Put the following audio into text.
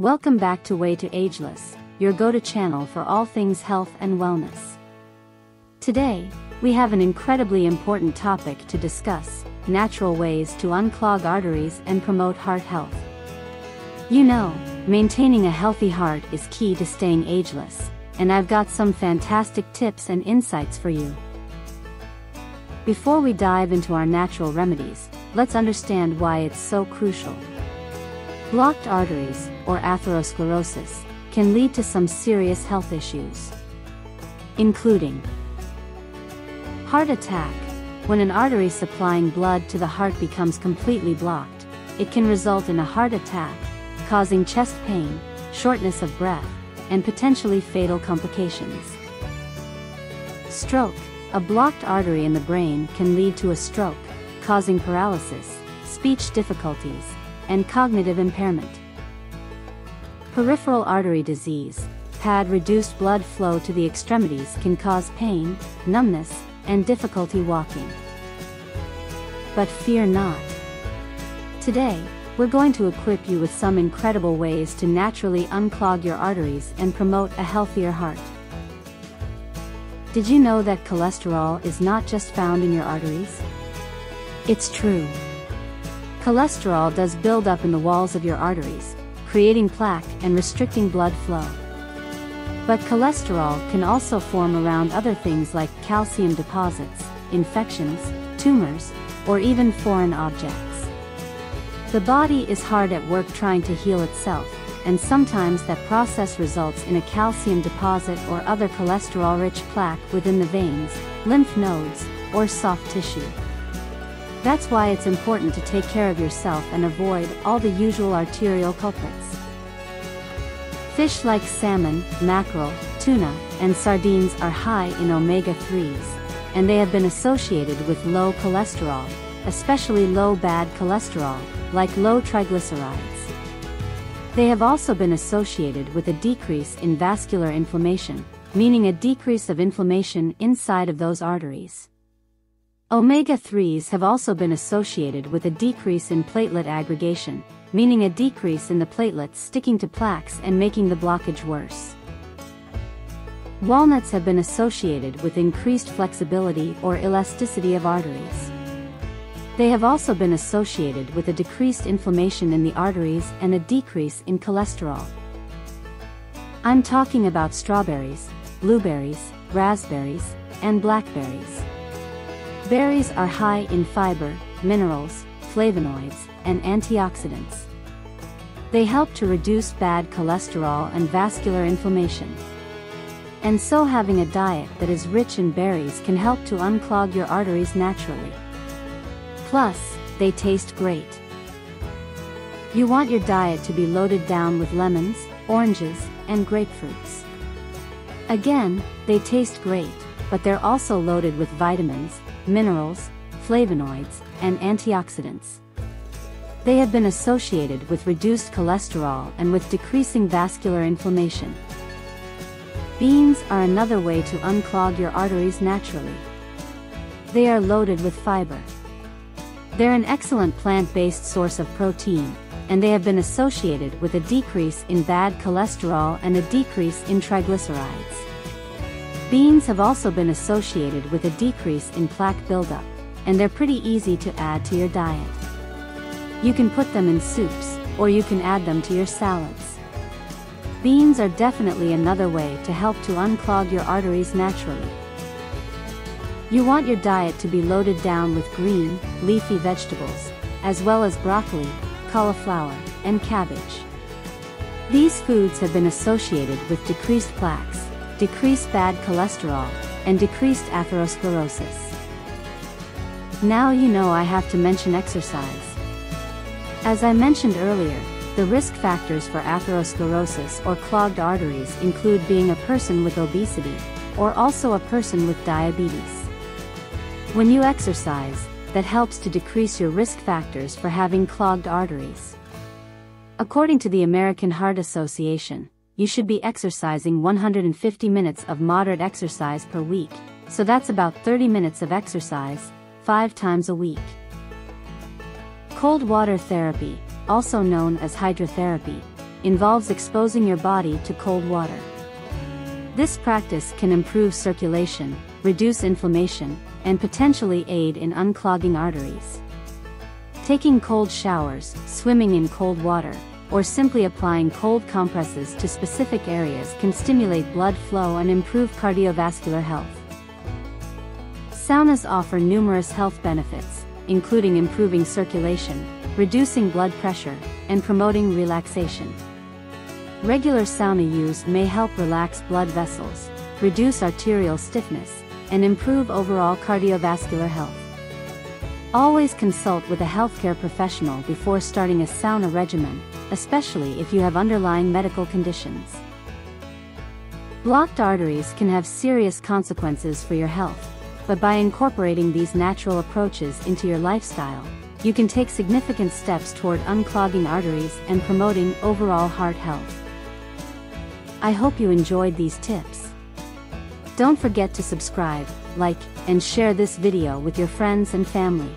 Welcome back to Way to Ageless, your go-to channel for all things health and wellness. Today, we have an incredibly important topic to discuss: natural ways to unclog arteries and promote heart health. You know, maintaining a healthy heart is key to staying ageless, and I've got some fantastic tips and insights for you. Before we dive into our natural remedies, let's understand why it's so crucial. Blocked arteries, or atherosclerosis, can lead to some serious health issues, including heart attack. When an artery supplying blood to the heart becomes completely blocked, it can result in a heart attack, causing chest pain, shortness of breath, and potentially fatal complications. Stroke. A blocked artery in the brain can lead to a stroke, causing paralysis, speech difficulties, and cognitive impairment. Peripheral artery disease. Reduced blood flow to the extremities can cause pain, numbness, and difficulty walking. But fear not. Today, we're going to equip you with some incredible ways to naturally unclog your arteries and promote a healthier heart. Did you know that cholesterol is not just found in your arteries? It's true. Cholesterol does build up in the walls of your arteries, creating plaque and restricting blood flow. But cholesterol can also form around other things like calcium deposits, infections, tumors, or even foreign objects. The body is hard at work trying to heal itself, and sometimes that process results in a calcium deposit or other cholesterol-rich plaque within the veins, lymph nodes, or soft tissue. That's why it's important to take care of yourself and avoid all the usual arterial culprits. Fish like salmon, mackerel, tuna, and sardines are high in omega-3s, and they have been associated with low cholesterol, especially low bad cholesterol, like low triglycerides. They have also been associated with a decrease in vascular inflammation, meaning a decrease of inflammation inside of those arteries. Omega-3s have also been associated with a decrease in platelet aggregation, meaning a decrease in the platelets sticking to plaques and making the blockage worse. Walnuts have been associated with increased flexibility or elasticity of arteries. They have also been associated with a decreased inflammation in the arteries and a decrease in cholesterol. I'm talking about strawberries, blueberries, raspberries, and blackberries. Berries are high in fiber, minerals, flavonoids, and antioxidants. They help to reduce bad cholesterol and vascular inflammation. And so having a diet that is rich in berries can help to unclog your arteries naturally. Plus, they taste great. You want your diet to be loaded down with lemons, oranges, and grapefruits. Again, they taste great, but they're also loaded with vitamins, minerals, flavonoids, and antioxidants. They have been associated with reduced cholesterol and with decreasing vascular inflammation. Beans are another way to unclog your arteries naturally. They are loaded with fiber. They're an excellent plant-based source of protein, and they have been associated with a decrease in bad cholesterol and a decrease in triglycerides. Beans have also been associated with a decrease in plaque buildup, and they're pretty easy to add to your diet. You can put them in soups, or you can add them to your salads. Beans are definitely another way to help to unclog your arteries naturally. You want your diet to be loaded down with green, leafy vegetables, as well as broccoli, cauliflower, and cabbage. These foods have been associated with decreased plaques, decreased bad cholesterol, and decreased atherosclerosis. Now you know I have to mention exercise. As I mentioned earlier, the risk factors for atherosclerosis or clogged arteries include being a person with obesity, or also a person with diabetes. When you exercise, that helps to decrease your risk factors for having clogged arteries. According to the American Heart Association, you should be exercising 150 minutes of moderate exercise per week, so that's about 30 minutes of exercise, 5 times a week. Cold water therapy, also known as hydrotherapy, involves exposing your body to cold water. This practice can improve circulation, reduce inflammation, and potentially aid in unclogging arteries. Taking cold showers, swimming in cold water, or simply applying cold compresses to specific areas can stimulate blood flow and improve cardiovascular health. Saunas offer numerous health benefits, including improving circulation, reducing blood pressure, and promoting relaxation. Regular sauna use may help relax blood vessels, reduce arterial stiffness, and improve overall cardiovascular health. Always consult with a healthcare professional before starting a sauna regimen, especially if you have underlying medical conditions. Blocked arteries can have serious consequences for your health, but by incorporating these natural approaches into your lifestyle, you can take significant steps toward unclogging arteries and promoting overall heart health. I hope you enjoyed these tips. Don't forget to subscribe, like, and share this video with your friends and family.